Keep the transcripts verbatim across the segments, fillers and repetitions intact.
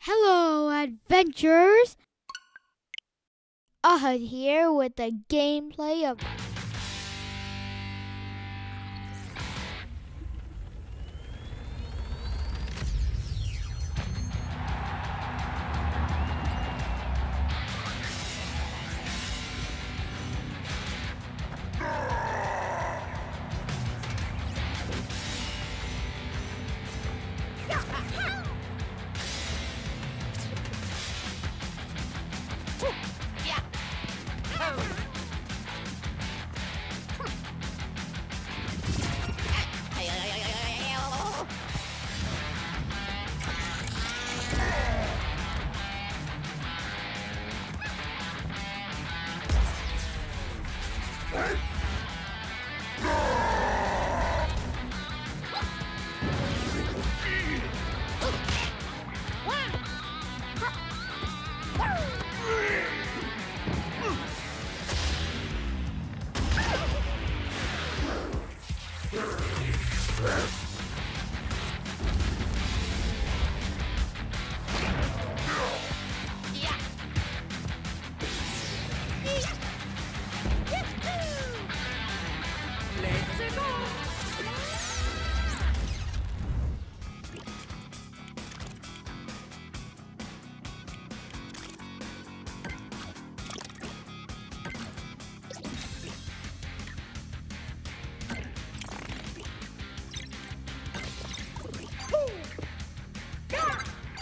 Hello, adventurers! Ahad here with the gameplay of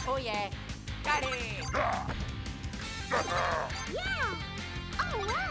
Oh yeah, got it! Yeah! Oh wow!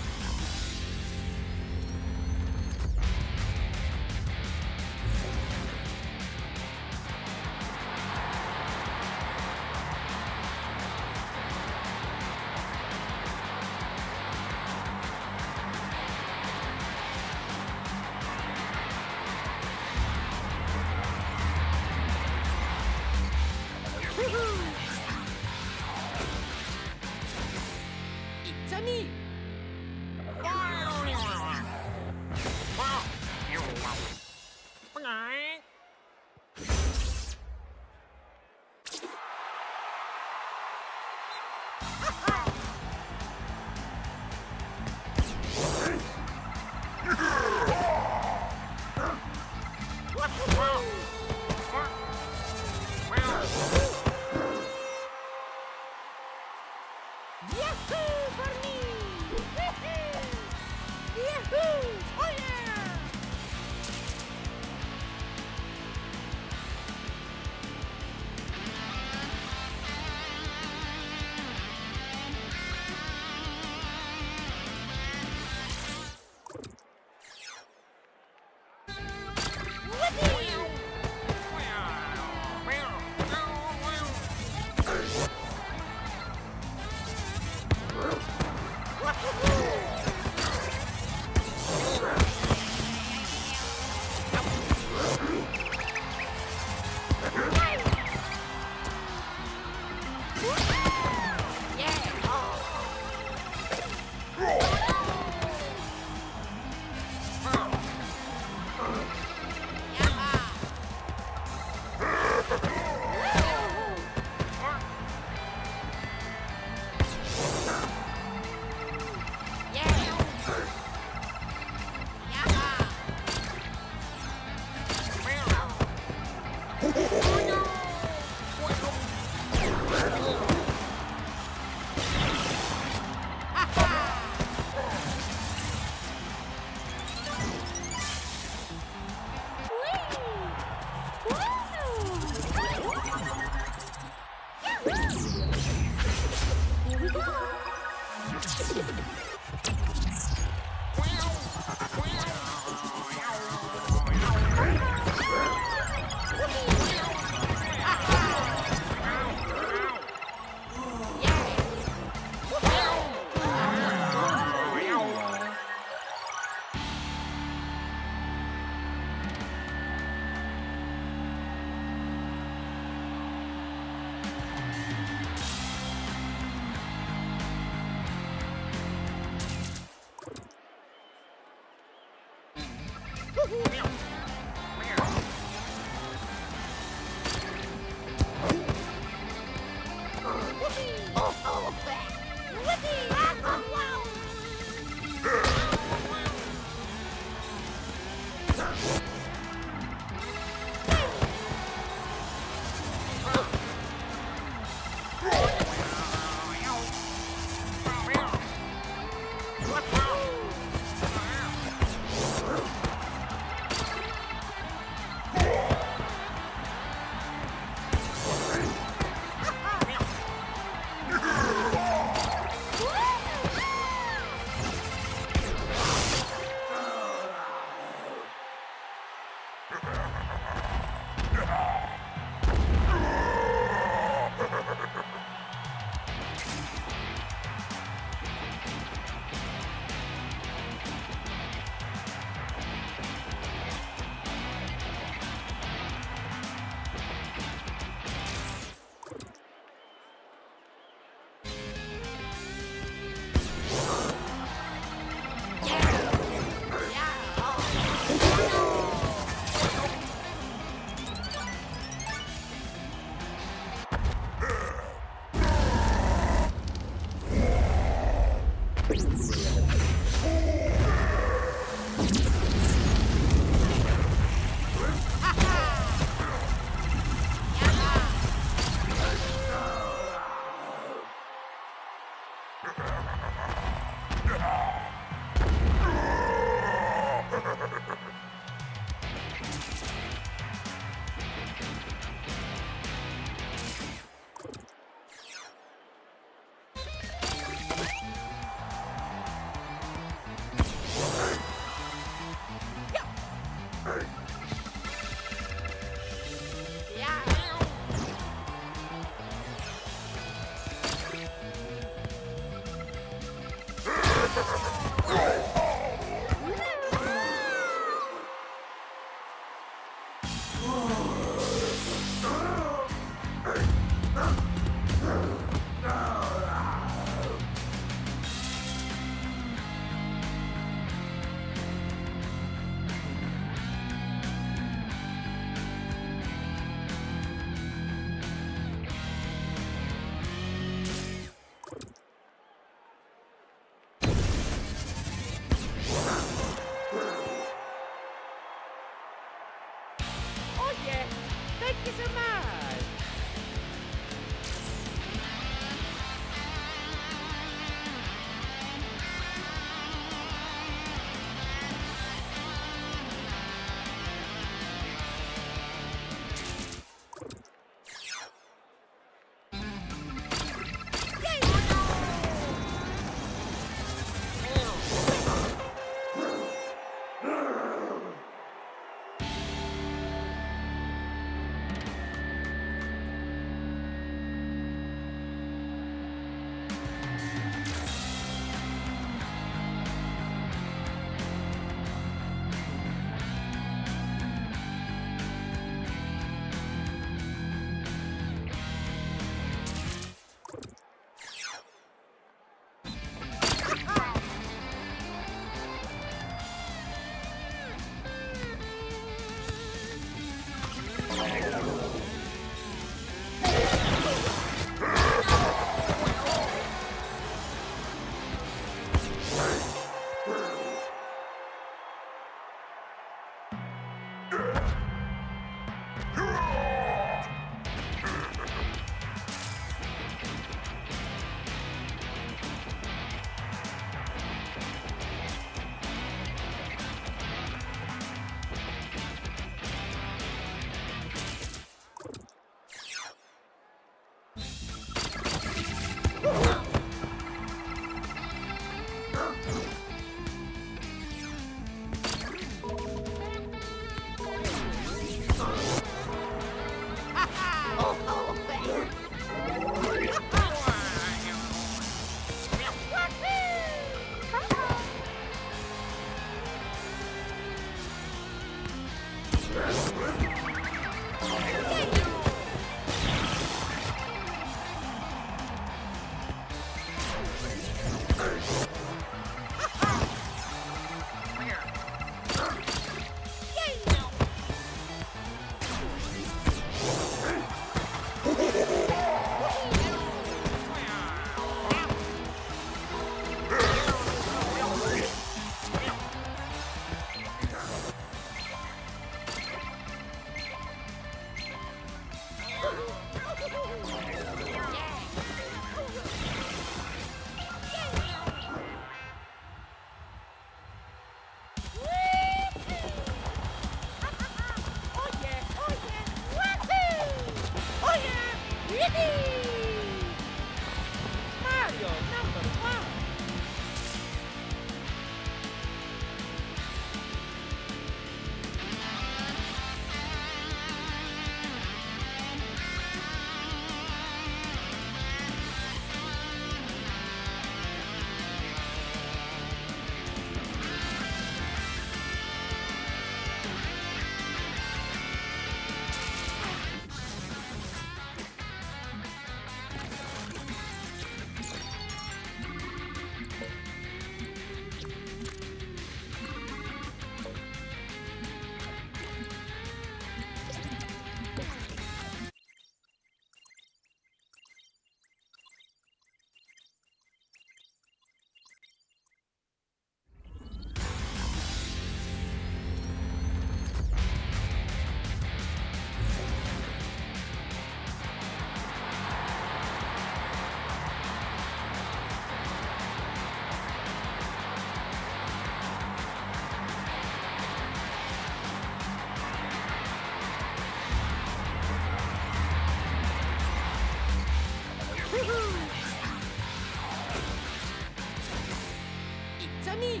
神秘。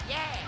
Yeah!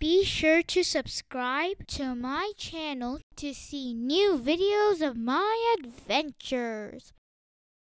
Be sure to subscribe to my channel to see new videos of my adventures.